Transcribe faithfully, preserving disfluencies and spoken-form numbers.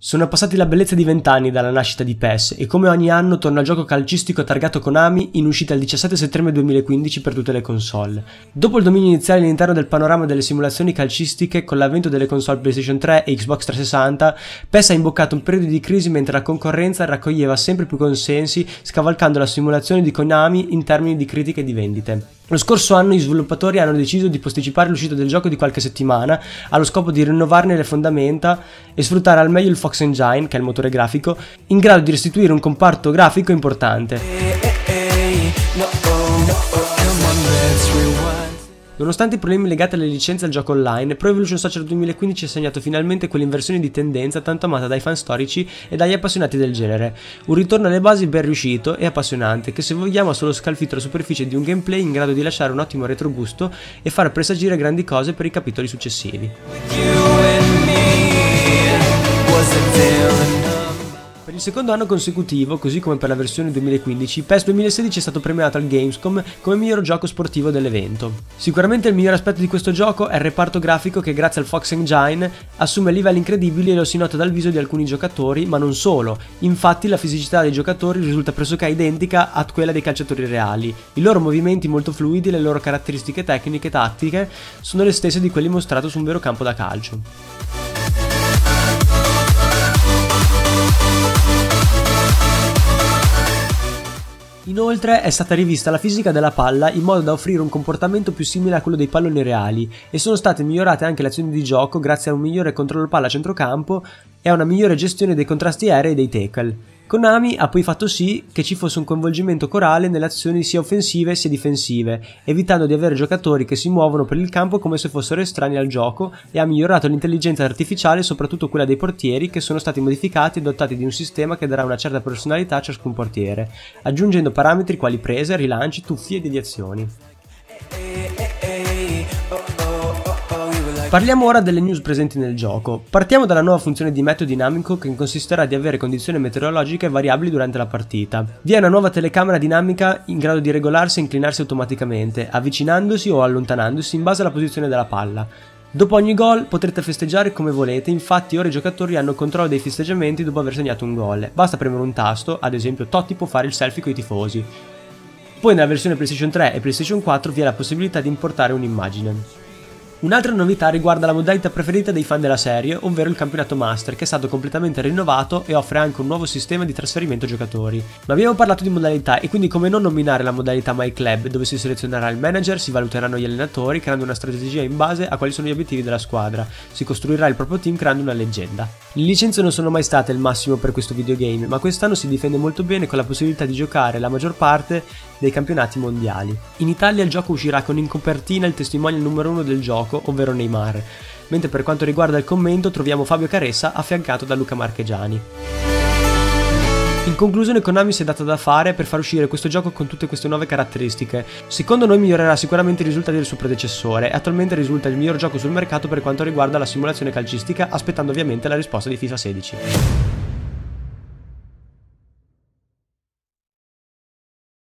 Sono passati la bellezza di vent'anni dalla nascita di P E S e come ogni anno torna al gioco calcistico targato Konami in uscita il diciassette settembre duemilaquindici per tutte le console. Dopo il dominio iniziale all'interno del panorama delle simulazioni calcistiche con l'avvento delle console PlayStation tre e Xbox trecentosessanta, P E S ha imboccato un periodo di crisi mentre la concorrenza raccoglieva sempre più consensi scavalcando la simulazione di Konami in termini di critiche e di vendite. Lo scorso anno gli sviluppatori hanno deciso di posticipare l'uscita del gioco di qualche settimana allo scopo di rinnovarne le fondamenta e sfruttare al meglio il Fox Engine, che è il motore grafico, in grado di restituire un comparto grafico importante. Nonostante i problemi legati alle licenze al gioco online, Pro Evolution Soccer duemilaquindici ha segnato finalmente quell'inversione di tendenza tanto amata dai fan storici e dagli appassionati del genere. Un ritorno alle basi ben riuscito e appassionante, che se vogliamo ha solo scalfito la superficie di un gameplay in grado di lasciare un ottimo retrogusto e far presagire grandi cose per i capitoli successivi. Per il secondo anno consecutivo, così come per la versione duemilaquindici, P E S duemilasedici è stato premiato al Gamescom come miglior gioco sportivo dell'evento. Sicuramente il miglior aspetto di questo gioco è il reparto grafico che grazie al Fox Engine assume livelli incredibili e lo si nota dal viso di alcuni giocatori, ma non solo. Infatti la fisicità dei giocatori risulta pressoché identica a quella dei calciatori reali. I loro movimenti molto fluidi e le loro caratteristiche tecniche e tattiche sono le stesse di quelli mostrati su un vero campo da calcio. Inoltre è stata rivista la fisica della palla in modo da offrire un comportamento più simile a quello dei palloni reali e sono state migliorate anche le azioni di gioco grazie a un migliore controllo palla a centrocampo e a una migliore gestione dei contrasti aerei e dei tackle. Konami ha poi fatto sì che ci fosse un coinvolgimento corale nelle azioni sia offensive sia difensive, evitando di avere giocatori che si muovono per il campo come se fossero estranei al gioco e ha migliorato l'intelligenza artificiale, soprattutto quella dei portieri, che sono stati modificati e dotati di un sistema che darà una certa personalità a ciascun portiere, aggiungendo parametri quali prese, rilanci, tuffi e deviazioni. Parliamo ora delle news presenti nel gioco. Partiamo dalla nuova funzione di meteo dinamico che consisterà di avere condizioni meteorologiche variabili durante la partita. Vi è una nuova telecamera dinamica in grado di regolarsi e inclinarsi automaticamente, avvicinandosi o allontanandosi in base alla posizione della palla. Dopo ogni gol potrete festeggiare come volete, infatti ora i giocatori hanno controllo dei festeggiamenti dopo aver segnato un gol. Basta premere un tasto, ad esempio Totti può fare il selfie con i tifosi. Poi nella versione PlayStation tre e PlayStation quattro vi è la possibilità di importare un'immagine. Un'altra novità riguarda la modalità preferita dei fan della serie, ovvero il campionato Master, che è stato completamente rinnovato e offre anche un nuovo sistema di trasferimento giocatori. Ma abbiamo parlato di modalità e quindi come non nominare la modalità My Club, dove si selezionerà il manager, si valuteranno gli allenatori, creando una strategia in base a quali sono gli obiettivi della squadra. Si costruirà il proprio team creando una leggenda. Le licenze non sono mai state il massimo per questo videogame, ma quest'anno si difende molto bene con la possibilità di giocare la maggior parte dei campionati mondiali. In Italia il gioco uscirà con in copertina il testimonial numero uno del gioco, ovvero Neymar, mentre per quanto riguarda il commento troviamo Fabio Caressa affiancato da Luca Marchegiani. In conclusione, Konami si è data da fare per far uscire questo gioco con tutte queste nuove caratteristiche. Secondo noi migliorerà sicuramente i risultati del suo predecessore e attualmente risulta il miglior gioco sul mercato per quanto riguarda la simulazione calcistica, aspettando ovviamente la risposta di FIFA sedici.